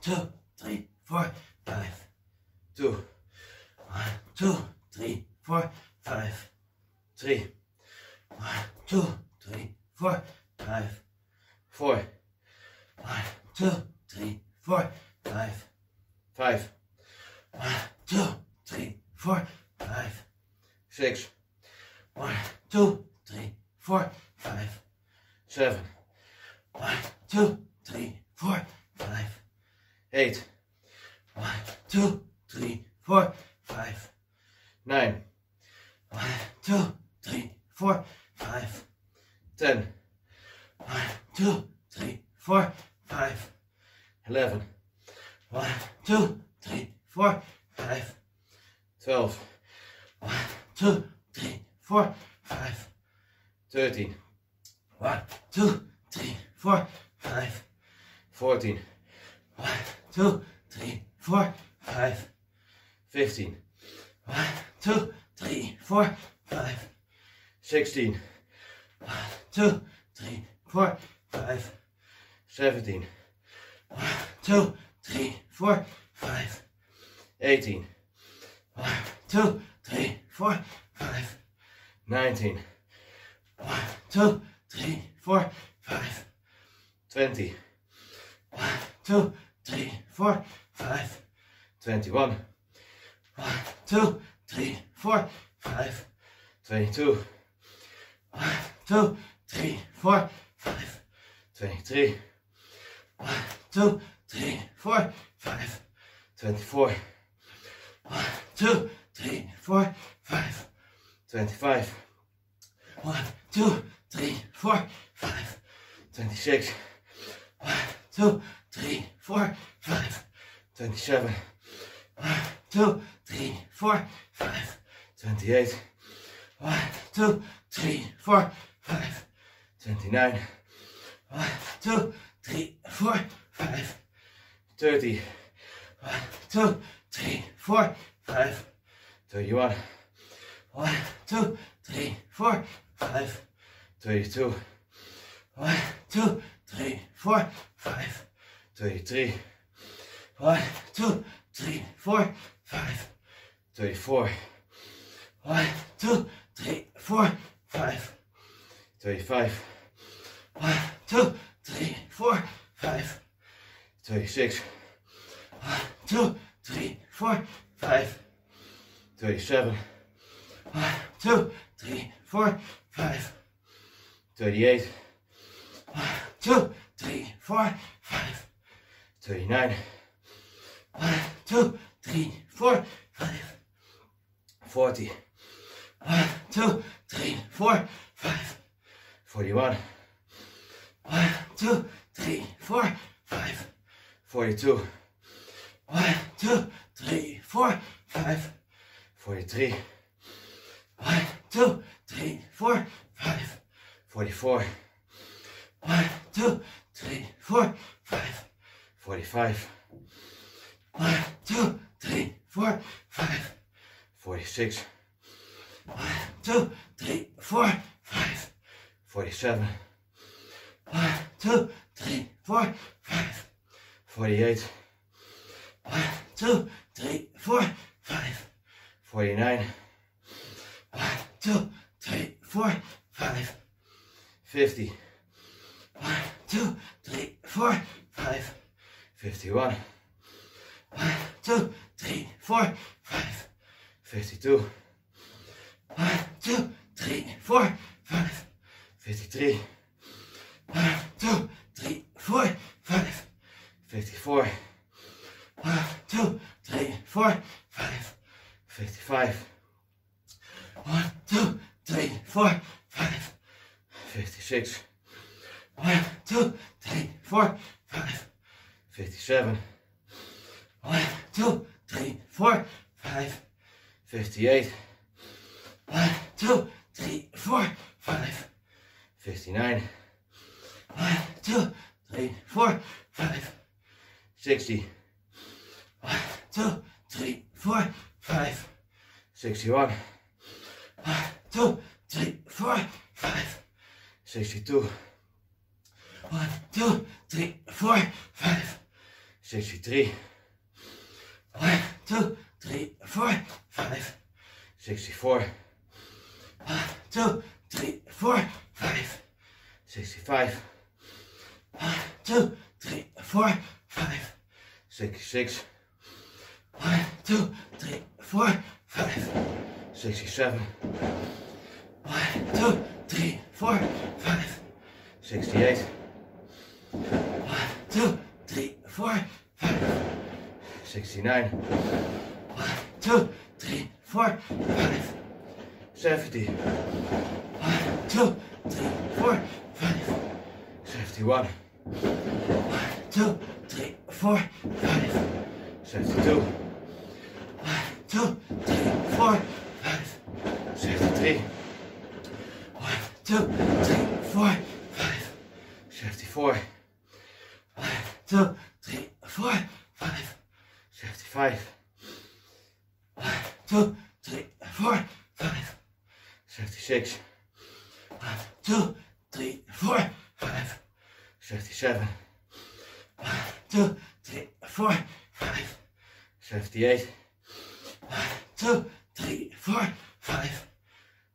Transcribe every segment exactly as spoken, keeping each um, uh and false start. two, three, four, five, two, one, two, three, four, five, three, one, two, three, four, five, four, one, two, three, four, five, five, one, two, three, four, five, six, one, two, three, four, five, seven, one, two, three, four, five, eight, one, two, three, four, five, nine, one, two, three, four, five, ten, one, two, three, four, five, eleven, one, two, three, four, five, twelve, one, two, three, four, five, thirteen, one, two, three, four, five, fourteen, one, two, three, four, five, fifteen, one, two, three, four, five, sixteen, one, two, three, four, five, seventeen, one, two, three, four, five, eighteen, one, two, three, four, five, nineteen, one, two, three, four, five, twenty, one, two, three, four, five, twenty-one, one, two, three, four, five, twenty-two, one, two, three, four, five, twenty-three, one, two, three, four, five, twenty-four, one, two, three, four, five, twenty-five, one, two, three, four, five, twenty-six, one, two, three, four, five, twenty-seven, one, two, three, four, five, twenty-eight, one, two, three, four, five, twenty-nine, one, two, three, four, five, thirty, one, two, three, four, five, thirty-one, one, two, three, four, five, thirty-two, one, two, three, four, five, thirty-three, one, two, three, four, five, thirty-four, one, two, three, four, five, thirty-five, one, two, three, four, five, thirty-six, one, two, three, four, five, thirty-seven, one, two, three, four, five, thirty-eight, one, two, three, four, five, thirty-nine, one, two, three, four, five, forty, one, two, three, four, five, forty-one, one, two, three, four, five, forty-two, one, two, three, four, five, forty-three, one, two, three, four, five, forty-four, one, two, three, four, five, forty-five, one, two, three, four, five, forty-six, one, two, three, four, five, forty-seven, one, two, three, four, five, forty-eight, one, two, three, four, five, forty-nine, one, two, three, four, five, fifty, one, two, three, four, five, fifty-one, one, two, three, four, five, fifty-two, one, two, three, four, five, fifty-three, one, two, three, four, five, fifty-four, one, two, three, four, five, fifty-five, one, two, three, four, five, fifty-six, one, two, three, four, five, fifty-seven, one, two, three, four, five, fifty-eight, one, two, three, four, five, fifty-nine, one, two, three, four, five, sixty, one, two, three, four, five, sixty-one, one, two, three, four, five, sixty-two, one, two, three, four, five, sixty-three, one, two, three, four, five, sixty-four, one, two, three, four, five, sixty-five, one, two, three, four, five, sixty-six, one, two, three, four, five, sixty-seven, one, two, three, four, five, sixty-eight, one, two, three, four, five, sixty-nine, one, two, three, four, five, seventy, one, two, three, four, five, seventy-one, one, two, three, four, five, seventy-two, one, two, three, four, five, seventy-three, one, two, three, four, five, seventy-four, one, two, three, four, five, seventy-five, one, two, three, four, five, seventy-six, one, two, three, four, five, seventy-seven, one, two, three, four, five, seventy-eight, one, two, three, four, five,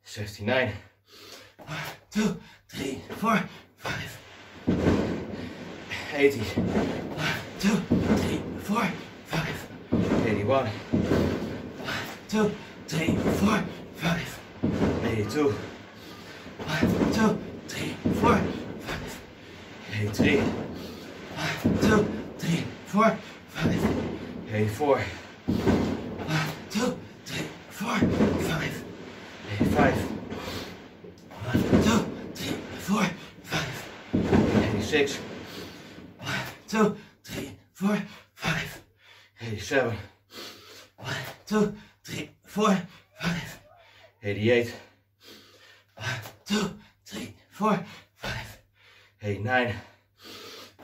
seventy-nine, one, two, three, four, five, eighty, one, two, three, four, five, eighty-one, one, two, three, four, five, eighty-two, one, two, three, four, five, eighty-three, one, two, three, four, five, eighty-four, one, two, three, four, five, eighty-five, one, two, three, four, five, eighty-six, one, two, three, four, five, eighty-seven, one, two, three, four, five, eighty-eight, one, two, three, four, five, eighty-nine,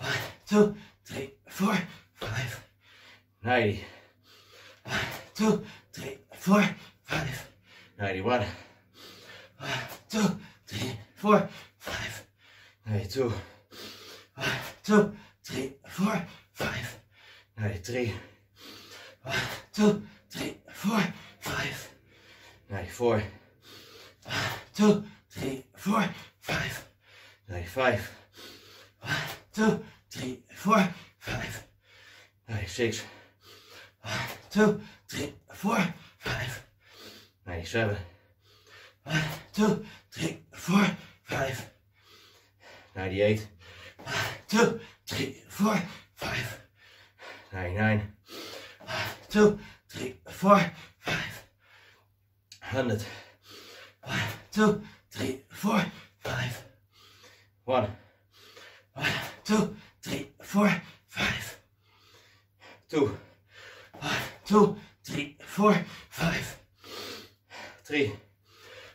one, two, three, four, five, ninety, one, two, three, four, five, ninety-one, one, two, three, four, five, ninety-two, one, two, three, four, five, ninety-three, one, two, three, four, five, ninety-four, one, two, three, four, five, ninety-five, one, two, three, four, five, ninety-six, one, two, three, four, five, ninety-seven, one, two, three, four, five, ninety-eight, one, two, three, four, five, ninety-nine, one, two, three, four, five, one hundred, one, two, three, four, five, one, one, two, three, four, five, two, one, two, three, four, five, three,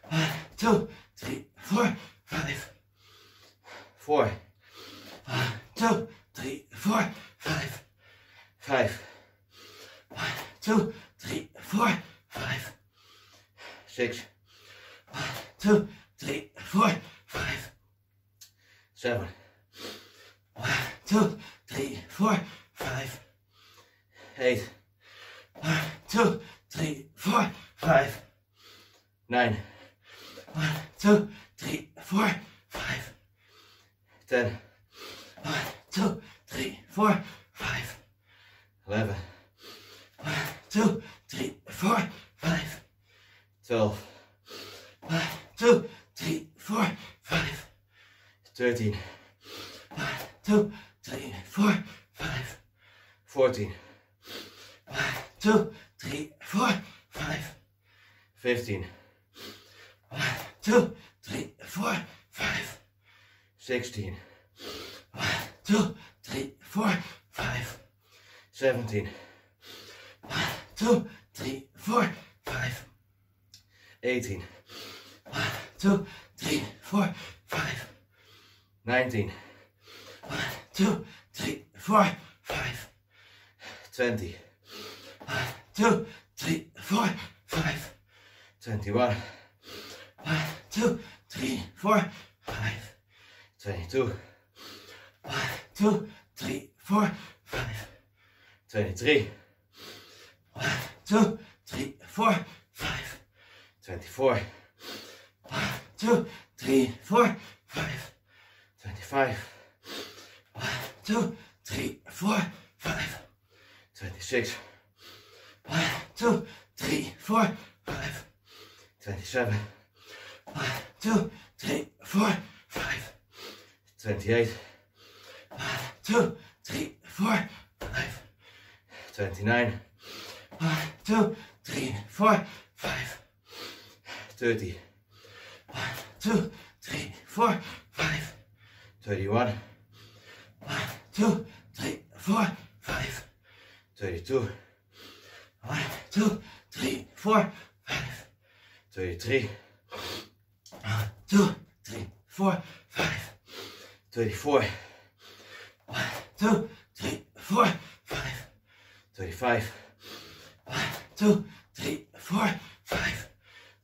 one, two, three, four, five, four, one, two, three, four, five, five, one, two, three, four, five, six, one, two, three, four, five, seven, one, two, three, four, five, eight, one, two, three, four, five, nine, one, two, three, four, five, ten, one, two, three, four, five, eleven, one, two, three, four, five, twelve, one, two, three, four, five, thirteen, one, two, three, four, five, fourteen, one, two, three, four, five, fifteen, one, two, three, four, five, sixteen, one, two, three, four, five, seventeen, one, two, three, four, five, eighteen, one, two, three, four, five, nineteen, one, two, three, four, five, twenty, one, two, three, four, five, twenty-one, one, two, three, four, five, twenty-two, one, two, three, four, five, twenty-three. one, two, three, four, five. twenty-four. one, two, three, four, five. twenty-five. one, two, three, four, five. twenty-six. one, two, three, four, five. twenty-seven. one, two, three, four, five. twenty-eight. one, two, three, four, five. twenty-nine. one, two, three, four, five. thirty. one, two, three, four, five. thirty-one. one, two, three, four, five. thirty-two. one, two, three, four, five. thirty-three. one, two, three, four, five. thirty-four. one, two, three, four, five. thirty-five. one, two, three, four, five.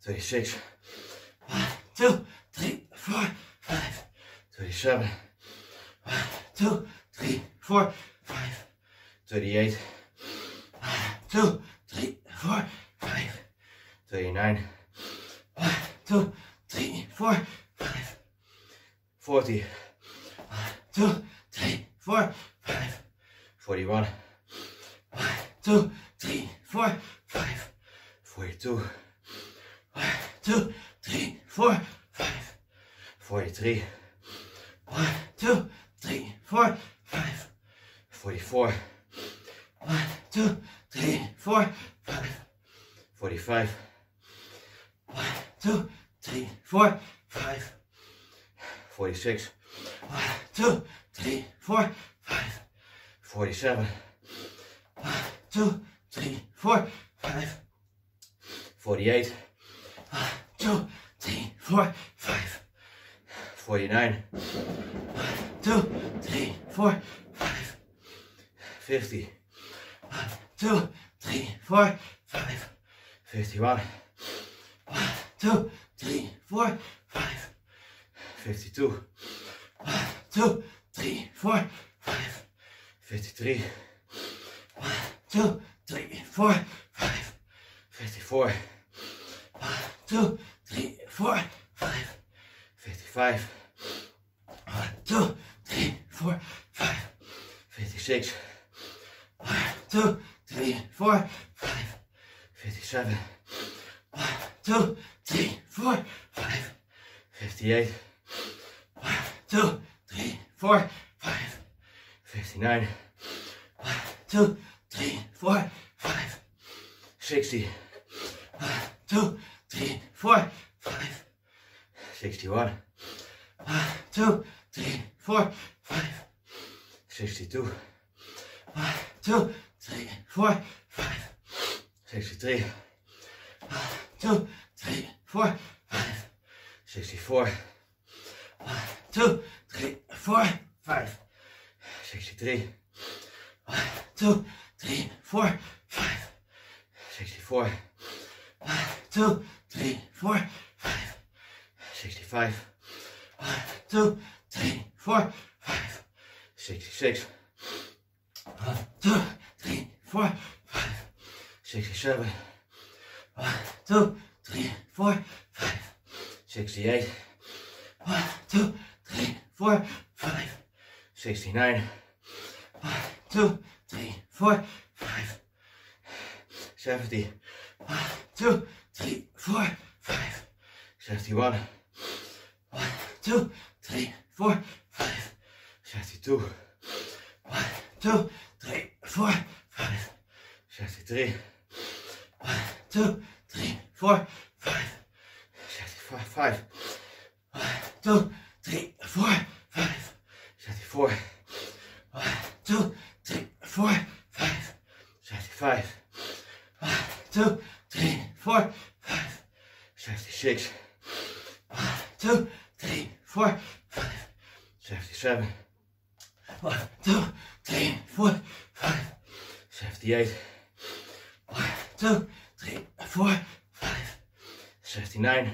thirty-six. one, two, three, four, five. thirty-seven. one, two, three, four, five. thirty-eight. one, two, three, four, five. thirty-nine. one, two, three, four, five. forty. one, two, three, four, five. forty-one. one, two, three, four, five. forty-two. one, two, three, four, five. forty-three. one, two, three, four, five. forty-four. one, two, three, four, five. forty-five. one, two, three, four, five. forty-six. one, two, three, four, five. forty-seven. one, two, three, four, five. forty-eight. one, two, three, four, five. forty-nine. one, two, three, four, five. fifty. one, two, three, four, five. fifty-one. one, two, three, four, five. fifty-two. one, two, three, four, five. fifty-three. one, two, three, four, five. fifty-four. one, two, three, four, five. fifty-five. one, two, three, four, five. fifty-six. one, two, three, four, five. fifty-seven. one, two, three, four, five. fifty-eight. one, two, three, four, five. fifty-nine. one, two, three, four, five. sixty. one, two, three, four, five. sixty-one. one, two, three, four, five. sixty-two. one, two, three, four, five. sixty-three. one, two, three, four, five. sixty-four. one, two, three, four, five. sixty-three. one, two, three, four, five. sixty-four. one, two, three, four, five. sixty-five. one, two, three, four, five. sixty-six. one, two, three, four, five. sixty-seven. one, two, three, four, five. sixty-eight. one, two, three, four, five. sixty-nine. one, two, three, four, five. seventy. one, two, three, four, five. seventy-one. one, two, three, four, five. seventy-two. one, two, three, four, five. seventy-three. one, two, three, four, five. seventy-five. one, two, three, four, five. seventy-four. one, two, three, four, five. seventy-five. one, two, three, four, five. seventy-six. one, two, three, four, five. seventy-seven. one, two, three, four, five. seventy-eight. one, two, three, four, five. seventy-nine.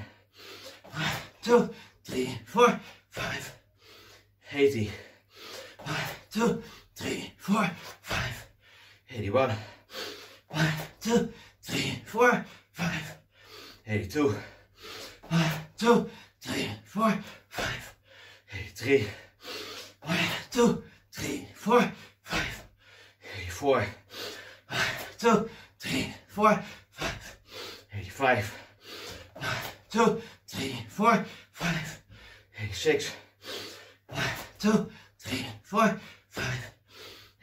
one, two, three, four, five. eighty. one, two, three, four, five. eighty-one, one, two, three, four, five, eighty-two, one, two, three, four, five, eighty-three, one, two, three, four, five, eighty-four, one, two, three, four, five, eighty-five, one, two, three, four, five, eighty-six, one, two, three, four, five,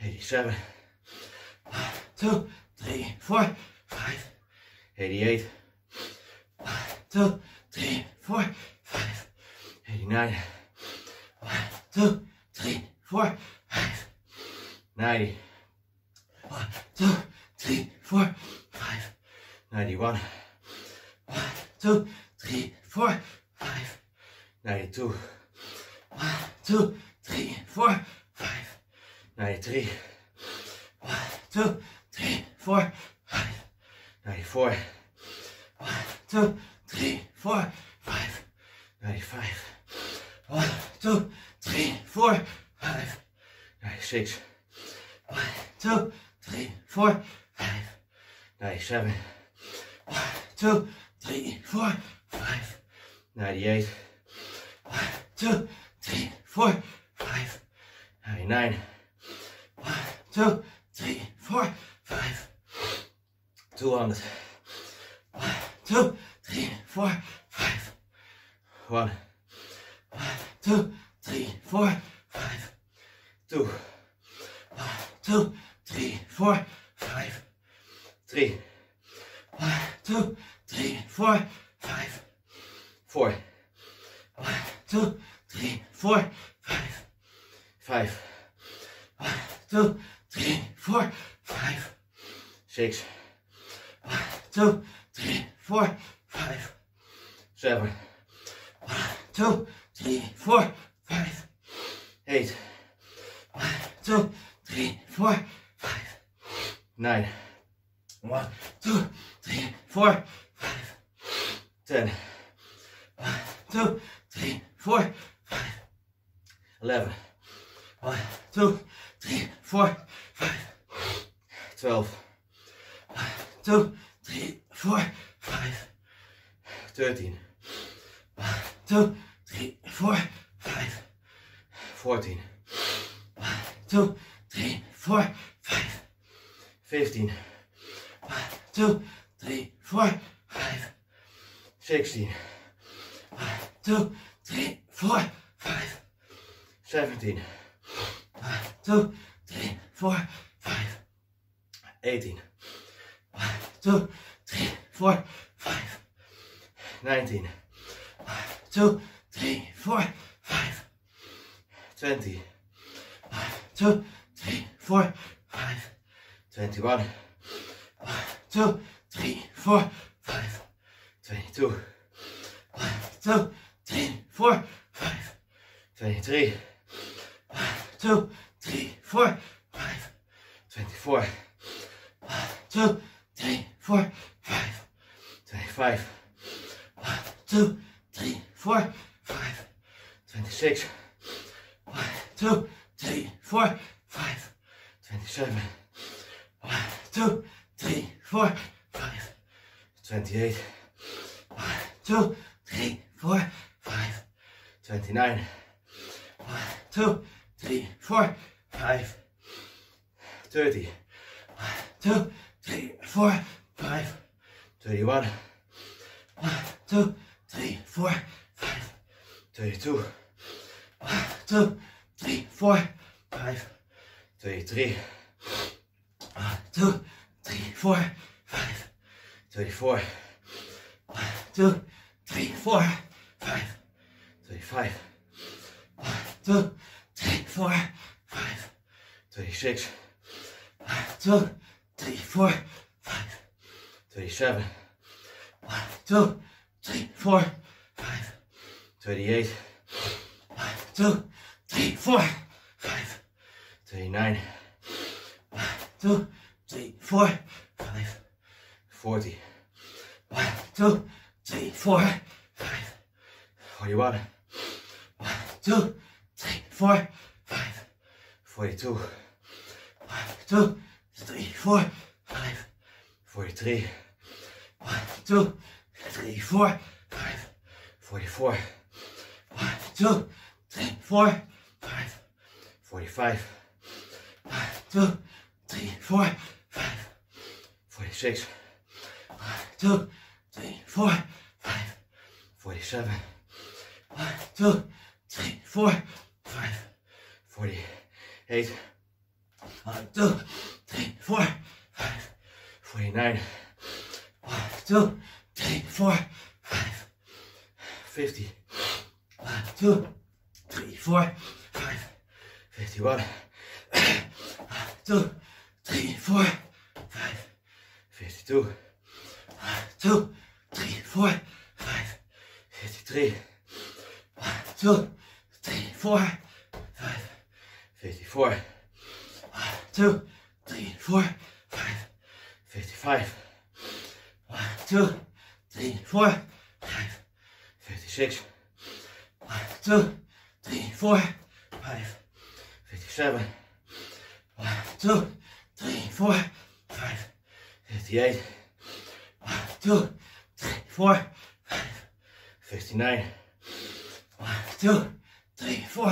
eighty-seven, one, two, three, four, five, eighty-eight, one, two, three, four, five, eighty-nine, one, two, three, four, five, ninety, one, two, three, four, five, ninety-one, one, two, three, four, five, ninety-two, one, two, three, four, five, ninety-three, one, two, three, four, five, ninety-four, one, two, three, four, five, ninety-five, one, two, three, four, five, ninety-six, one, two, three, four, five, ninety-seven, one, two, three, four, five, ninety-eight, one, two, three, four, five, ninety-nine, one, two, three, four, five, two hundred, one, two, three, four, five, one, one, two, three, four, five, two, one, two, three, four, five, three, one, two, three, four, five, four, one, two, three, four, five, five, one, two, three, four, five, six, one, two, three, four, five, seven, one, two, three, four, five, eight, one, two, three, four, five, nine, one, two, three, four, five, ten, one, two, three, four, five, eleven, one, two, three, four, five, twelve, one, two, three, four, five, thirteen, one, two, three, four, five, fourteen, one, two, three, four, five, fifteen, one, two, three, four, five, sixteen, one, two, three, four, five, seventeen, one, two, three, four, five, eighteen, one, two, three, four, five, nineteen, one, two, three, four, five, twenty, one, two, three, four, five, twenty-one, one, two, three, four, five, twenty-two, one, two, three, four, five, twenty-three, one, two, three, four, five, twenty-four, one, two, three, four, five, twenty-five, one, two, three, four, five, twenty-six, one, two, three, four, five, twenty-seven, one, two, three, four, five, twenty-eight, one, two, three, four, five, twenty-nine, one, two, three, four, five, thirty, one, two, three, four, five, thirty-one, one, two, three, four, five, thirty-two, one, two, three, four, five, thirty-three, one, two, three, four, five, thirty-four, one, two, three, four, five, thirty-five, one, two, three, four, five, thirty-six, one, two, three, four, five, thirty-seven, one, two, three, four, five, thirty-eight, one, two, three, four, five, thirty-nine, one, two, three, four, five, forty, one, two, three, four, five, forty-one, one, two, three, four, five, forty-two, one, two, three, four, five, forty-three, one, two, three, four, five, forty-four, one, two, three, four, five, forty-five, one, two, three, four, five, forty-six, one, two, three, four, five, forty-seven, one, two, three, four, five, forty-eight, one, two, three, four, five, forty-nine, one, two, three, four, five, fifty, one, two, three, four, five, fifty-one, one, two, three, four, five, fifty-two, one, two, three, four, five, fifty-three, one, two, three, four, five, fifty-four, two, three, four, five, fifty-five, one, two, three, four, five, fifty-six, one, two, three, four, five, fifty-seven, one, two, three, four, five, fifty-eight, one, two, three, four, five, fifty-nine, one, two, three, four,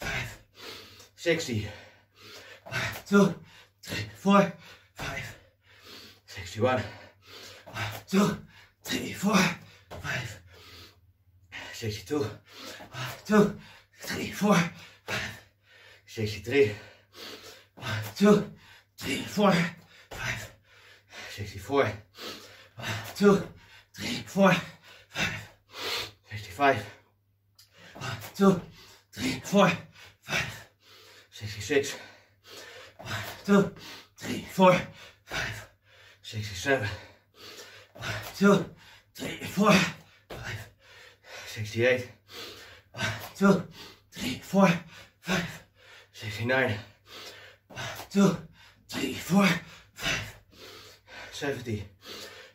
five, sixty, one, two, three, four, five, sixty-one, one, two, three, four, five, sixty-two, one, two, three, four, five, sixty-three, one, two, three, four, five, sixty-four, one, two, three, four, five, sixty-five, one, two, three, four, five, sixty-six, one, two, three, four, five, sixty-seven, one, two, three, four, five, sixty-eight, one, two, three, four, five, sixty-nine, one, two, three, four, five, seventy,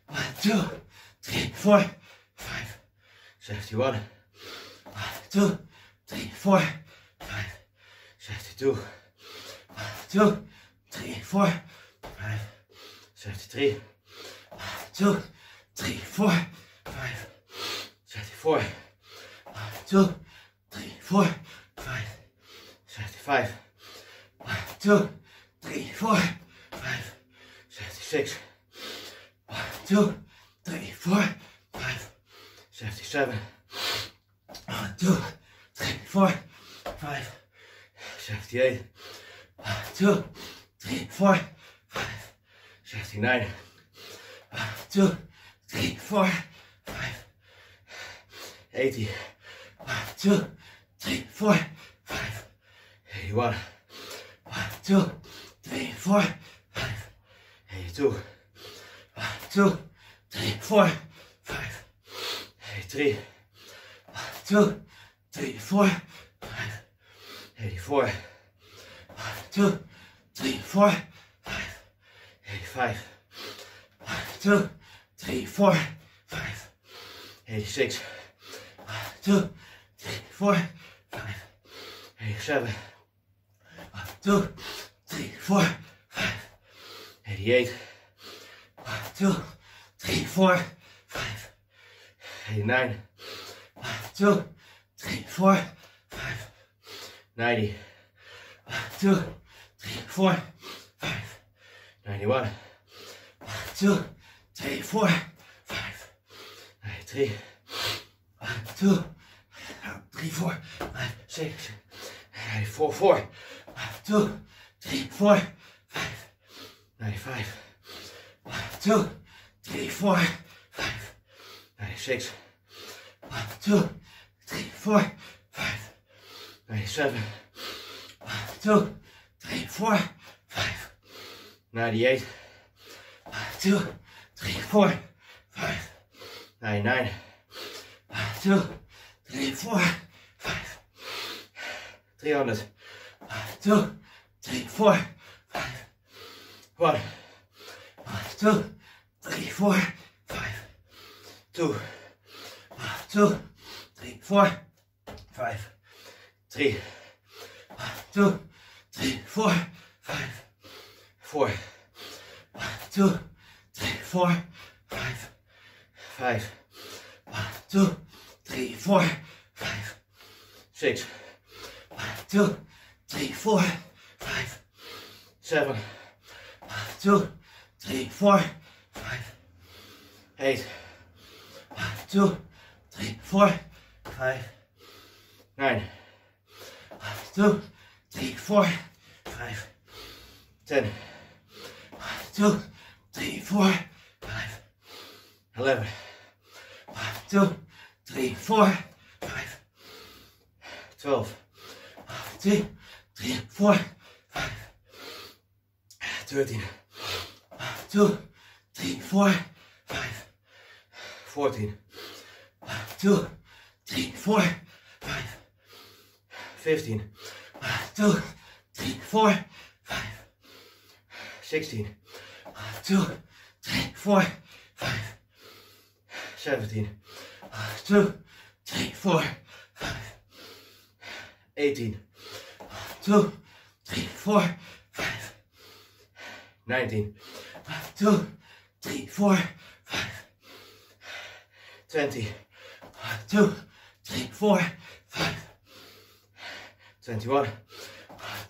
one, two, three, four, five, seventy-one, one, two, three, four, five, seventy-two, one, two, three, four, five, seventy-three, one, two, three, four, five, seventy-four, one, two, three, four, five, seventy-five, one, two, three, four, five, seventy-six, one, two, three, four, five, seventy-seven, one, two, three, four, five, seventy-eight, one, two, three, four, five, seventy-nine, one, two, three, four, five, eighty, one, two, three, four, five, eighty-one, one, two, three, four, five, eighty-two, one, two, three, four, five, eighty-three, one, two, three, four, five, eighty-four, one, two, three, four, five, eighty-five, one, two, three, four, five, eighty-six, one, two, three, four, five, eighty-seven, one, two, three, four, five, eighty-eight, one, two, three, four, five, eighty-nine, one, two, three, four, five, ninety, one, two, three, four, five, ninety-one, one, two, three, four, five, ninety-three, one, two, three, four, five, six, ninety-four, four, one, two, three, four, five, ninety-five, one, two, three, four, five, ninety-six, one, two, three, four, five, ninety-seven, one, two, three, four, five, ninety-eight, one, two, three, four, five, ninety-nine, one, two, three, four, five, three hundred, one, two, three, four, five, one, one, two, three, four, five, two, one, two, three, four, five, three, one, two, three, four, five, four, two, three, four, five, five, one, two, three, four, five, six, one, two, three, four, five, seven, one, two, three, four, five, eight, one, two, three, four, five, nine, one, two, three, four, five, ten, one, two, three, four, five, eleven, one, two, three, four, five, twelve, one, two, three, four, five, thirteen, one, two, three, four, five, fourteen, one, two, three, four, five, fifteen, one, two, three, four, five, sixteen, one, two, three, four, five, seventeen, one, two, three, four, five, eighteen, one, two, three, four, five, nineteen, one, two, three, four, five, twenty, one, two, three, four, five, twenty-one, one,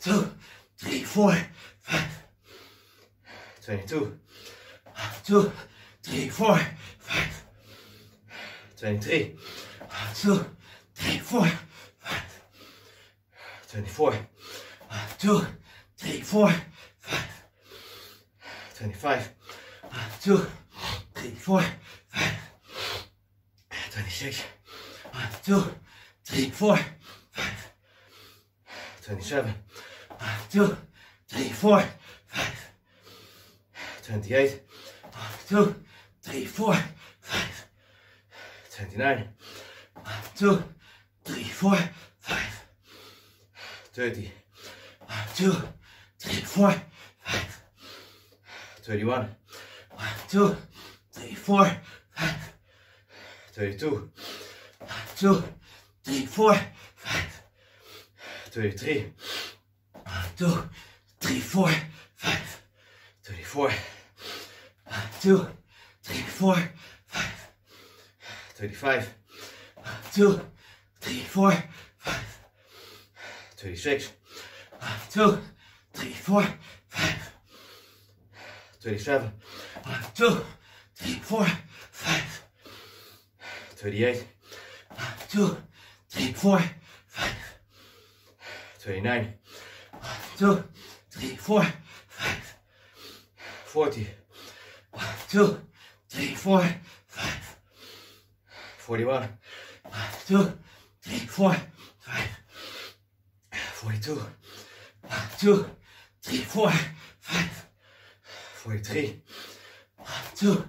two, three, four, five, twenty-two, one, two, three, four, five, twenty-three, one, two, three, four, five, twenty-four, one, two, three, four, five, twenty-five, one, two, three, four, five, twenty-six, one, two, three, four, five, twenty-seven, one, two, three, four, five, twenty-eight, one, two, three, four, five, twenty-nine, one, two, three, four, five, thirty, one, two, three, four, five, thirty-one, one, two, three, four, five, thirty-two, one, two, three, four, five, thirty-three, one, two, three, four, five, thirty-four, one, two, three, four, five, thirty-five, one, two, three, four, five, thirty-six, one, two, three, four, five, thirty-seven, one, two, three, four, five, thirty-eight, one, two, three, four, five, thirty-nine, one, two, three, four, five, forty, one, two, three, four, five, forty-one, one, two, three, four, five, forty-two, one, two, three, four, five, forty-three, one, two,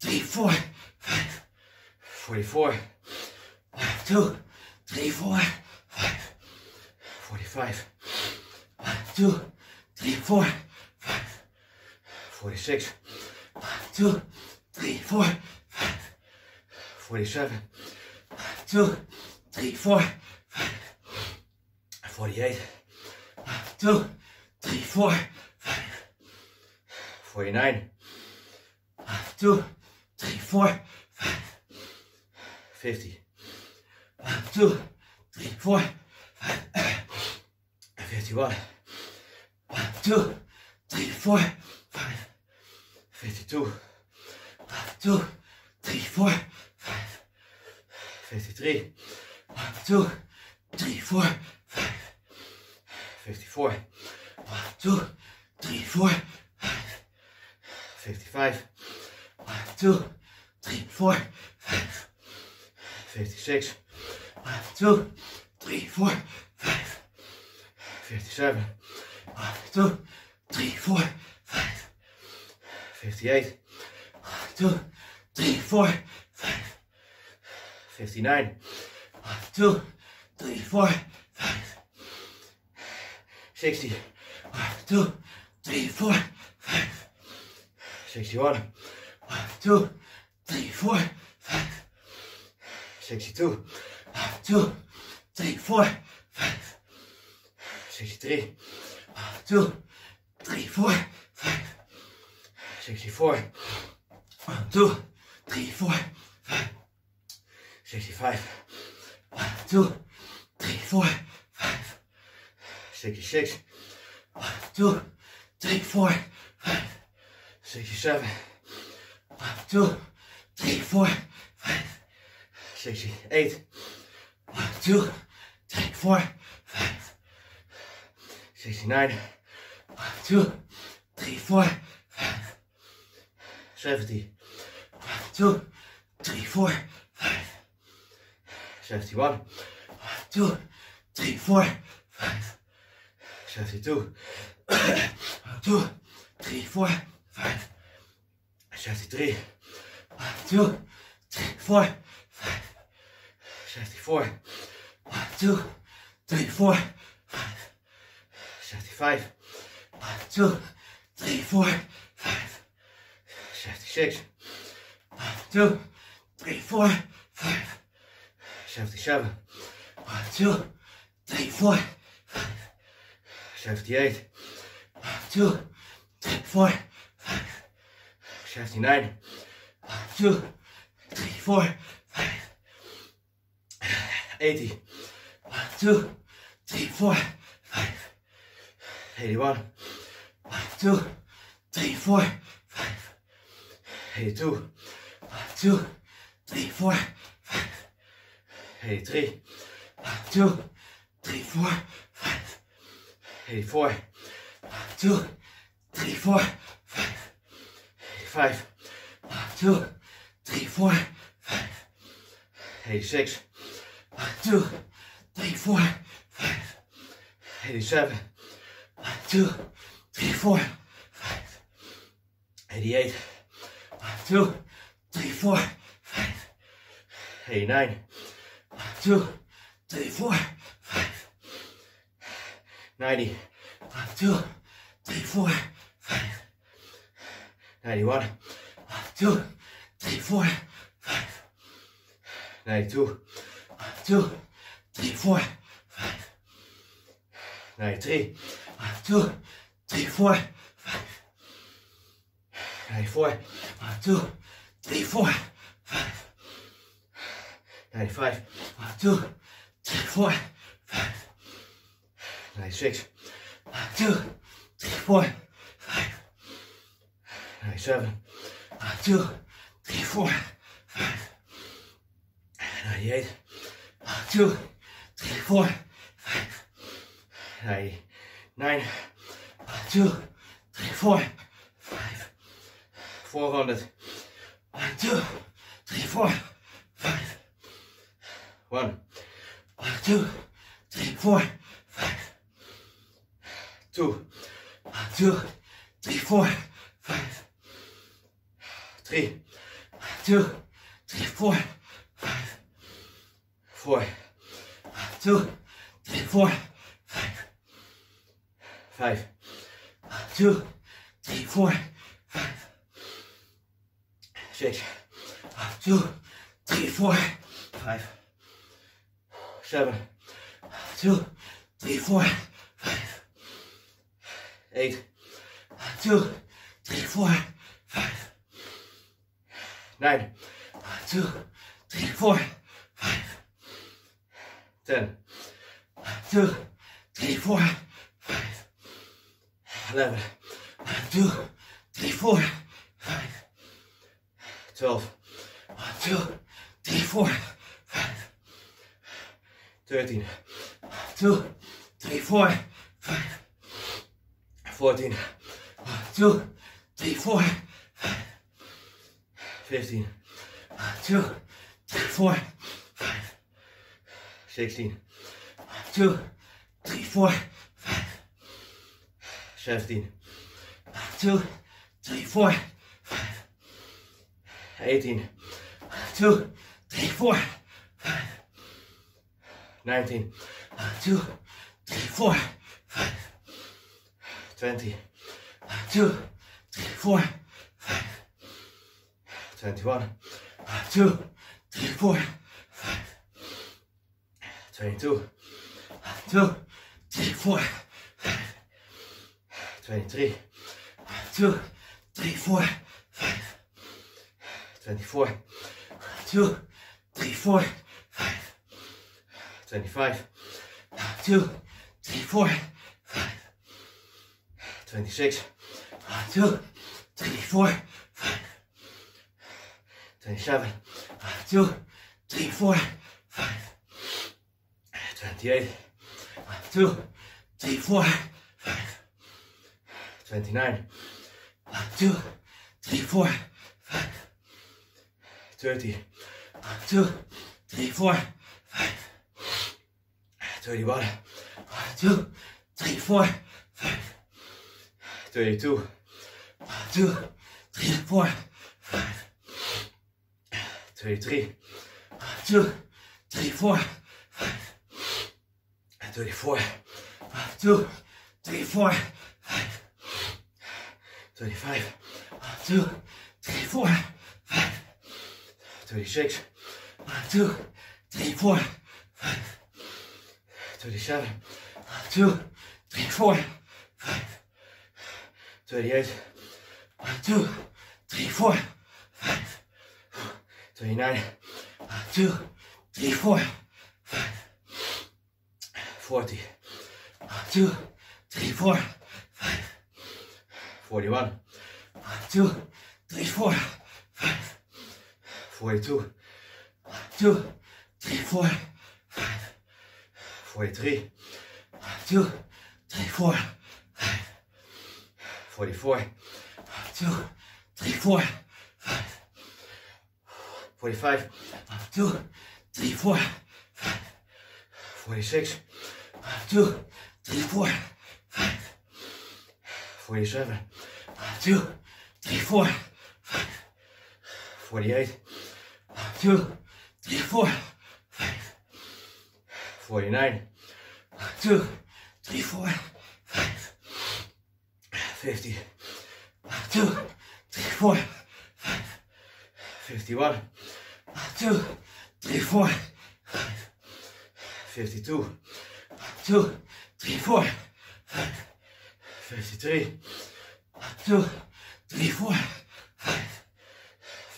three, four, five, forty-four, one, two, three, four, five, forty-five, one, two, three, four, five, forty-six, one, two, three, four, five, forty-seven, one, two, three, four, five, forty-eight, one, two, three, four, five, forty-nine, one, two, three, four, five, fifty, one, two, three, four, five, fifty-one, one, two, three, four, five, fifty-two, one, two, three, four, five, fifty-three, one, two, three, four, five, fifty-four, one, two, three, four, five, fifty-five, one, two, three, four, five, fifty-six, one, two, three, four, five, fifty-seven, one, two, three, four, five, fifty-eight, one, two, three, four, five, fifty-nine, one, two, three, four, five, sixty, one, two, three, four, five, sixty-one, one, two, three, four, five, sixty-two, one, two, three, four, five, sixty-three, one, two, three, four, five, sixty-four, one, two, three, four, five, sixty-five, one, two, three, four, five, sixty-six, one, two, three, four, five, sixty-seven, one, two, three, four, five, sixty-eight, one, two, three, four, five, sixty-nine, one, two, three, four, five, seventy, one, two, three, four, five, seventy-one, one, two, three, four, five, seventy-two, one, two, three, four, five, seventy-three, one, two, three, four, five, seventy-four, one, two, three, four, five, seventy-five, one, two, three, four, five, seventy-six, one, two, three, four, five, seventy-seven, one, two, three, four, five, seventy-eight, one, two, three, four, five, seventy-nine, one, two, three, four, five, eighty, one, two, three, four, five, eighty-one, one, two, three, four, five, eighty-two, one, two, three, four, five, eighty-three, one, two, three, four, five, eighty-four, one, two, three, four, five, eighty-five, one, two, three, four, five, eighty-six, one, two, three, four, five, eighty-seven, one, two, three, four, five, eighty-eight, one, two, three, four, five, eighty-nine, one, two, three, four, five, ninety, one, two, three, four, five, ninety-one, one, two, three, four, five, ninety-two, one, two, three, four, five, ninety-three, one, two, three, four, five, ninety-four, one, two, three, four, five, ninety-five, one, two, three, four, five, ninety-six, one, two, three, four, five, ninety-seven, one, two, three, four, five, ninety-eight, one, two, three, four, five, ninety-nine, one, two, three, four, five, four hundred, one, two, three, four, five, one, one, two, three, four, five, two, one, two, three, four, five, three, one, two, three, four, five, four, one, two, three, four, five, five, one, two, three, four, five, six, one, two, three, four, five, seven, one, two, three, four, five, eight, one, two, three, four, five, nine, one, two, three, four, five, ten, one, two, three, four, five, eleven, one, two, three, four, five, twelve, one, two, three, four, five, thirteen, one, two, three, four, five, fourteen, one, two, three, four, five, fifteen, one, two, three, four, five, sixteen, one, two, three, four, five, seventeen, one, two, three, four, five, eighteen, one, two, three, four, five, nineteen, one, two, three, four, five, twenty, one, two, three, four, five, twenty-one, one, two, three, four, five, twenty-two, one, two, three, four, five, twenty-three, one, two, three, four, five. twenty-four, two, three, four, five. twenty-five, two, three, four, five. twenty-six, two, three, four, five. twenty-seven, two, three, four, five. twenty-eight, two, three, four, five. twenty-nine, two, three, four, five. thirty, two, three, four, five. thirty-one, two, three, four, five. thirty-two, two, three, four, five. thirty-three, two, three, four, five. thirty-four, two, three, four, five. thirty-five, two, three, four, five. thirty-six, two, three, four, five. thirty-seven, two, three, four, five. thirty-eight, two, three, four, five. twenty-nine, two, three, four, five. forty, two, three, four, five. forty-one, two, three, four, five. forty-two, two, three, four, five. forty-three, two, three, four, five. forty-four, two, three, four, five. forty-five, two, three, four, five. forty-six, two, three, four, five. forty-seven, two, three, four, five. forty-eight, two, three, four, five. forty-nine, two, three, four, five. fifty, two, three, four, five. fifty-one, two, three, four, five. fifty-two, two, three, four, five. fifty-three, two, three, four, five.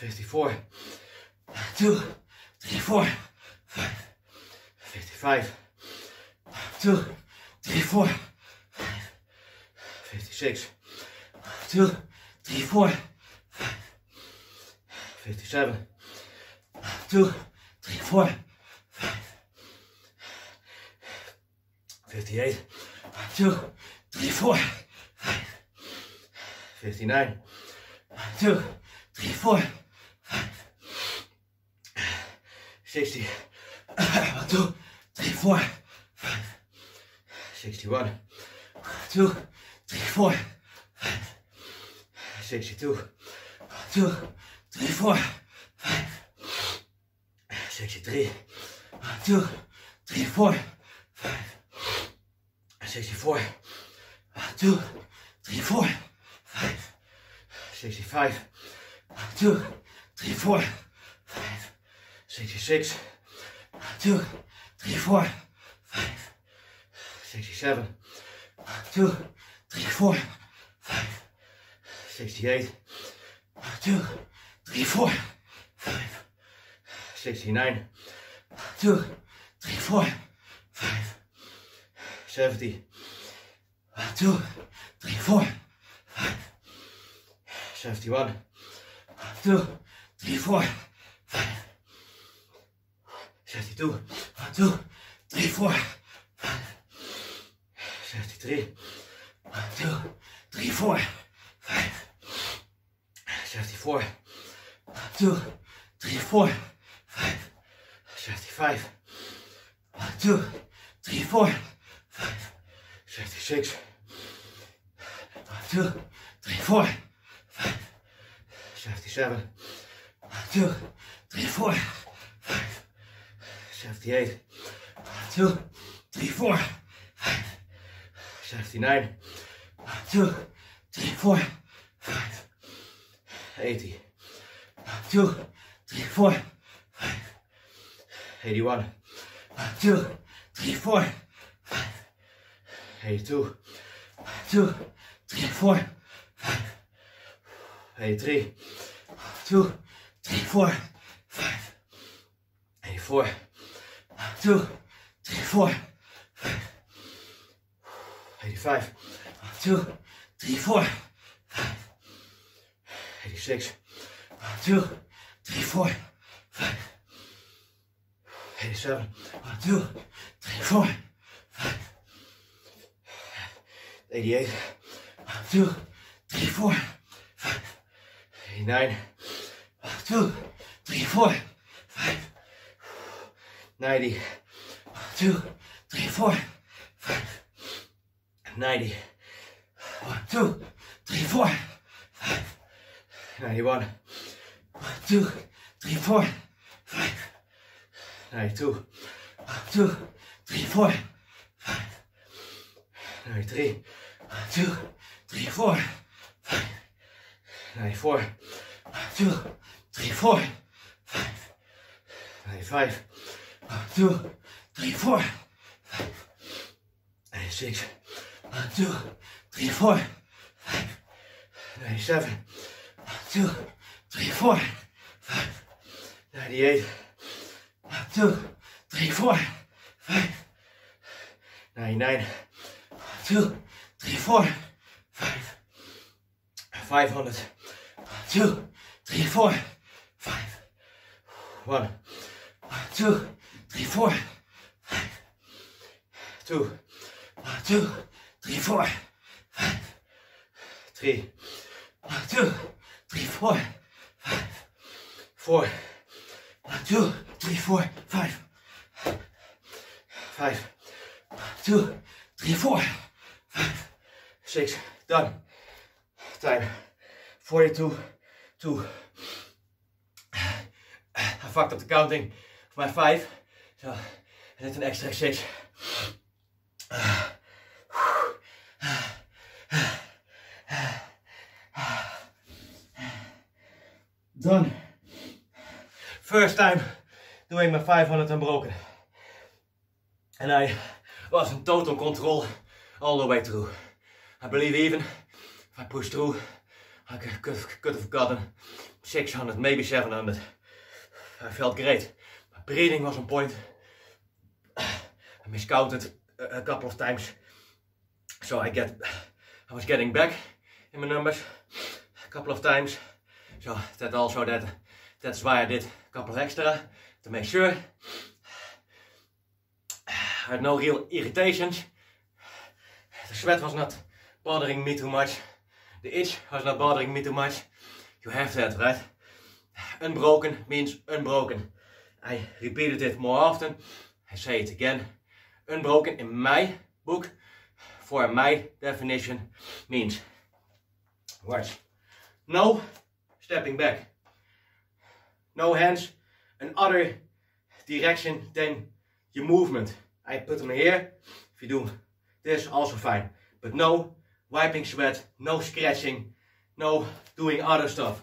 fifty-four, two, three, four, five. fifty-five, two, three, four, five. fifty-six, two, three, four, five. fifty-seven, two, three, four, five. fifty-eight, two, three, four, five. fifty-nine, two, three, four, five. sixty, two, three, four, five. sixty-one, two, three, four, five. sixty-two, two, three, four, five. sixty-three, two, three, four, five. sixty-four, two, three, four, five. sixty-five, two, three, four, five. sixty-six, two, three, four, five. sixty-seven, two, three, four, five. sixty-eight, two, three, four, five. sixty-nine, two, three, four, five. seventy, two, three, four, five. seventy-one, two, three, four, five. seventy-two, two, three, four, five. seventy-three, two, three, four, five. seventy-four, two, three, four, five. seventy-five, two, three, four, five. sixty-six, two, three, four, five. seventy-seven, two, three, four, five. seventy-eight, two, three, four, five. seventy-nine, two, three, four, five. eighty, two, three, four, five. eighty-one, two, three, four, five. eighty-two, two, three, four, five. eighty-three, two, three, four, five, eighty-four, two, three, four, five, eighty-five, two, three, four, five, eighty-six, two, three, four, five, eighty-seven, two, three, four, five, eighty-eight, two, three, four, five, eighty-nine, two, three, four, five, ninety, two, three, four, five, ninety, two, three, four, five, ninety-one, two, three, four, five, ninety-two, two, three, four, five, ninety-three, two, three, four, five, ninety-four, two, three, four, five, ninety-five, two, three, four, five, ninety-six, two, three, four, five, ninety-seven, two, three, four, five, ninety-eight, two, three, four, five, ninety-nine, two, three, four, five, five hundred, two, three, four, five, one, two, three, four, five, two, two, three, four, five, three, two, three, four, five, four, two, three, four, five, five, two, three, four, five, six. Done. Time forty-two, two. I fucked up the counting of my five, so I did an extra six. Done. First time doing my five hundred unbroken, and I was in total control all the way through. I believe even if I push through, I could, could have gotten six hundred, maybe seven hundred. I felt great. My breathing was on point. I miscounted a couple of times, so I get, I was getting back in my numbers a couple of times. So that also that that's why I did a couple of extra to make sure. I had no real irritations. The sweat was not bothering me too much. The itch was not bothering me too much. You have that, right? Unbroken means unbroken. I repeated it more often. I say it again. Unbroken in my book, for my definition, means watch. No stepping back. No hands in other direction than your movement. I put them here. If you do this, also fine. But no wiping sweat, no scratching, no doing other stuff.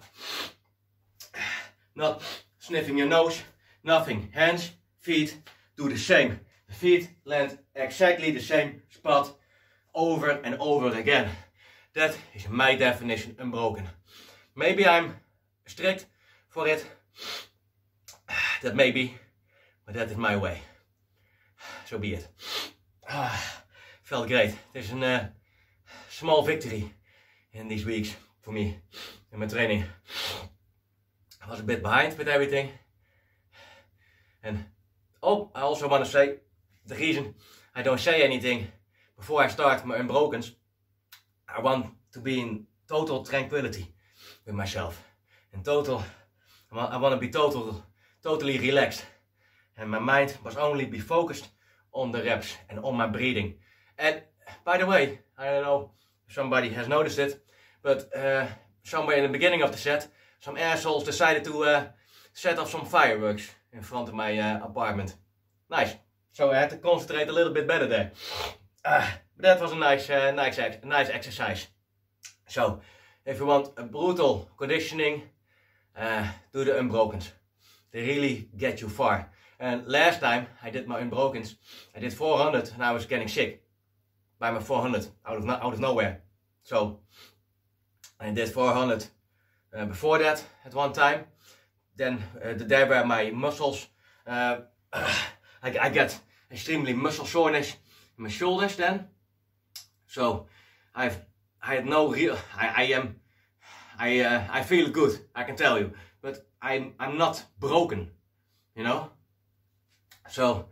Not sniffing your nose, nothing. Hands, feet, do the same. The feet land exactly the same spot over and over again. That is my definition, unbroken. Maybe I'm strict for it. That may be, but that is my way. So be it. Ah, felt great. This is a uh, small victory in these weeks for me in my training. I was a bit behind with everything. And oh, I also want to say the reason I don't say anything before I start my unbrokens. I want to be in total tranquility with myself. In total, I want to be total, totally relaxed. And my mind must only be focused on the reps and on my breathing. And by the way, I don't know if somebody has noticed it, but uh, somewhere in the beginning of the set, some assholes decided to uh, set off some fireworks in front of my uh, apartment. Nice. So I had to concentrate a little bit better there. Uh, but that was a nice, uh, nice, ex nice exercise. So if you want a brutal conditioning, uh, do the unbrokens. They really get you far. And last time I did my unbrokens, I did four hundred and I was getting sick by my four hundred out of, no out of nowhere. So I did four hundred uh, before that at one time. Then uh, the day where my muscles, uh, I, I get extremely muscle soreness in my shoulders then. So I've, I had no real, I, I am, I, uh, I feel good, I can tell you, but I'm, I'm not broken, you know. So,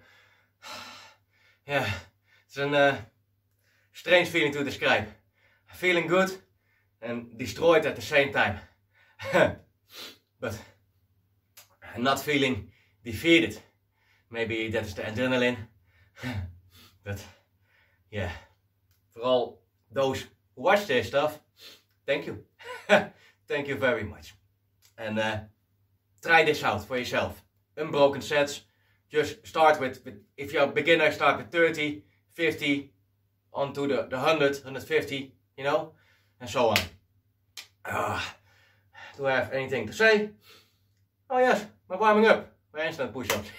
yeah, it's a uh, strange feeling to describe. Feeling good and destroyed at the same time, but I'm not feeling defeated. Maybe that is the adrenaline. But yeah, for all those who watch this stuff, thank you. Thank you very much. And uh, try this out for yourself. Unbroken sets. Just start with, with if you're a beginner, start with thirty, fifty, onto the, the one hundred, one hundred fifty. You know, and so on. Uh, do I have anything to say? Oh yes, my warming up, my handstand push-ups.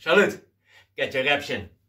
Salute, get your reps in.